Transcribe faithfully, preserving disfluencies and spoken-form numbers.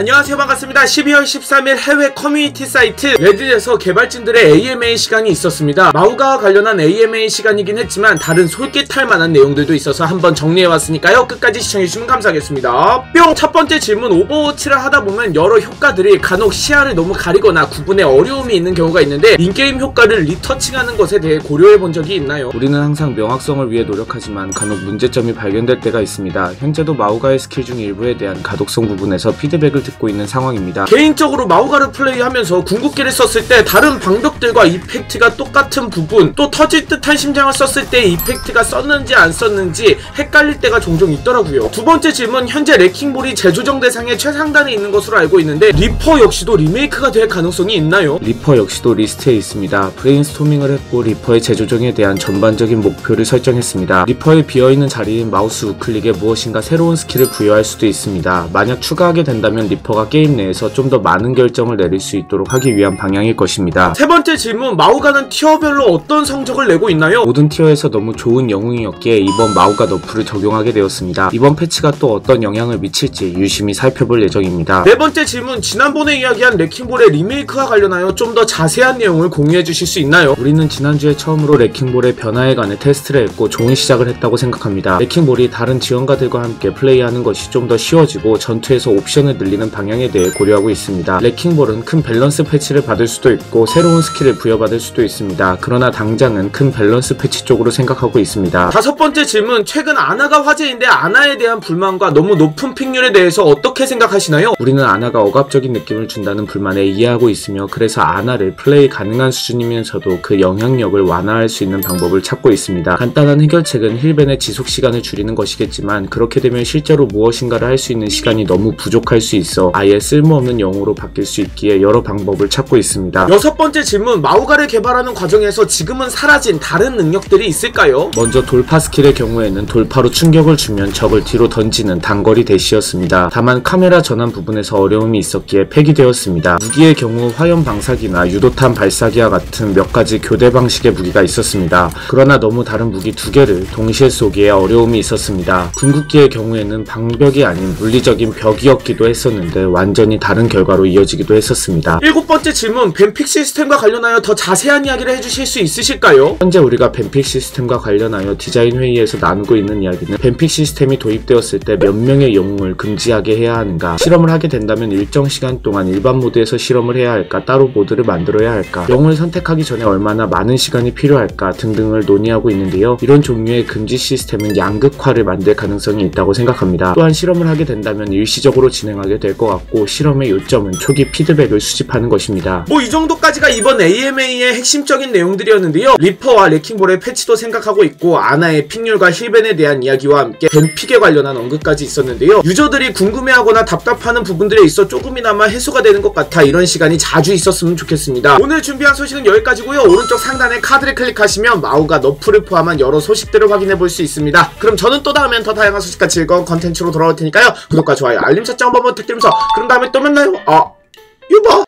안녕하세요, 반갑습니다. 십이월 십삼일 해외 커뮤니티 사이트 레딧에서 개발진들의 에이엠에이 시간이 있었습니다. 마우가와 관련한 에이엠에이 시간이긴 했지만 다른 솔깃할 만한 내용들도 있어서 한번 정리해왔으니까요, 끝까지 시청해주시면 감사하겠습니다. 뿅! 첫번째 질문. 오버워치를 하다보면 여러 효과들이 간혹 시야를 너무 가리거나 구분에 어려움이 있는 경우가 있는데 인게임 효과를 리터칭하는 것에 대해 고려해본 적이 있나요? 우리는 항상 명확성을 위해 노력하지만 간혹 문제점이 발견될 때가 있습니다. 현재도 마우가의 스킬 중 일부에 대한 가독성 부분에서 피드백을 듣고 있는 상황입니다. 개인적으로 마우가를 플레이하면서 궁극기를 썼을 때 다른 방벽들과 이펙트가 똑같은 부분, 또 터질 듯한 심장을 썼을 때 이펙트가 썼는지 안 썼는지 헷갈릴 때가 종종 있더라고요. 두 번째 질문. 현재 레킹볼이 재조정 대상의 최상단에 있는 것으로 알고 있는데 리퍼 역시도 리메이크가 될 가능성이 있나요? 리퍼 역시도 리스트에 있습니다. 브레인스토밍을 했고 리퍼의 재조정에 대한 전반적인 목표를 설정했습니다. 리퍼의 비어있는 자리인 마우스 우클릭에 무엇인가 새로운 스킬을 부여할 수도 있습니다. 만약 추가하게 된다면 리퍼 리퍼가 게임 내에서 좀 더 많은 결정을 내릴 수 있도록 하기 위한 방향일 것입니다. 세 번째 질문. 마우가는 티어별로 어떤 성적을 내고 있나요? 모든 티어에서 너무 좋은 영웅이었기에 이번 마우가 너프를 적용하게 되었습니다. 이번 패치가 또 어떤 영향을 미칠지 유심히 살펴볼 예정입니다. 네 번째 질문. 지난번에 이야기한 레킹볼의 리메이크와 관련하여 좀 더 자세한 내용을 공유해 주실 수 있나요? 우리는 지난주에 처음으로 레킹볼의 변화에 관해 테스트를 했고 종이 시작을 했다고 생각합니다. 레킹볼이 다른 지원가들과 함께 플레이하는 것이 좀 더 쉬워지고 전투에서 옵션을 늘리는 방향에 대해 고려하고 있습니다. 레킹볼은 큰 밸런스 패치를 받을 수도 있고 새로운 스킬을 부여받을 수도 있습니다. 그러나 당장은 큰 밸런스 패치 쪽으로 생각하고 있습니다. 다섯 번째 질문. 최근 아나가 화제인데 아나에 대한 불만과 너무 높은 픽률에 대해서 어떻게 생각하시나요? 우리는 아나가 억압적인 느낌을 준다는 불만에 이해하고 있으며 그래서 아나를 플레이 가능한 수준이면서도 그 영향력을 완화할 수 있는 방법을 찾고 있습니다. 간단한 해결책은 힐벤의 지속 시간을 줄이는 것이겠지만 그렇게 되면 실제로 무엇인가를 할 수 있는 시간이 너무 부족할 수 있어 아예 쓸모없는 영웅으로 바뀔 수 있기에 여러 방법을 찾고 있습니다. 여섯 번째 질문. 마우가를 개발하는 과정에서 지금은 사라진 다른 능력들이 있을까요? 먼저 돌파 스킬의 경우에는 돌파로 충격을 주면 적을 뒤로 던지는 단거리 대시였습니다. 다만 카메라 전환 부분에서 어려움이 있었기에 폐기되었습니다. 무기의 경우 화염 방사기나 유도탄 발사기와 같은 몇 가지 교대 방식의 무기가 있었습니다. 그러나 너무 다른 무기 두 개를 동시에 쏘기에 어려움이 있었습니다. 궁극기의 경우에는 방벽이 아닌 물리적인 벽이었기도 했었는데 완전히 다른 결과로 이어지기도 했었습니다. 일곱 번째 질문. 뱀픽 시스템과 관련하여 더 자세한 이야기를 해주실 수 있으실까요? 현재 우리가 뱀픽 시스템과 관련하여 디자인 회의에서 나누고 있는 이야기는 뱀픽 시스템이 도입되었을 때 몇 명의 영웅을 금지하게 해야 하는가, 실험을 하게 된다면 일정 시간 동안 일반 모드에서 실험을 해야 할까, 따로 모드를 만들어야 할까, 영웅을 선택하기 전에 얼마나 많은 시간이 필요할까 등등을 논의하고 있는데요. 이런 종류의 금지 시스템은 양극화를 만들 가능성이 있다고 생각합니다. 또한 실험을 하게 된다면 일시적으로 진행하게 될 것 같고 실험의 요점은 초기 피드백을 수집하는 것입니다. 뭐 이 정도까지가 이번 에이엠에이의 핵심적인 내용들이었는데요. 리퍼와 레킹볼의 패치도 생각하고 있고 아나의 픽률과 힐벤에 대한 이야기와 함께 뱀픽에 관련한 언급까지 있었는데요. 유저들이 궁금해하거나 답답하는 부분들에 있어 조금이나마 해소가 되는 것 같아 이런 시간이 자주 있었으면 좋겠습니다. 오늘 준비한 소식은 여기까지고요. 오른쪽 상단에 카드를 클릭하시면 마우가 너프를 포함한 여러 소식들을 확인해 볼 수 있습니다. 그럼 저는 또 다음엔 더 다양한 소식과 즐거운 컨텐츠로 돌아올 테니까요. 구독과 좋아요, 알림 설정 한번 부탁드리면서 그럼 다음에 또 만나요. 아, 유버.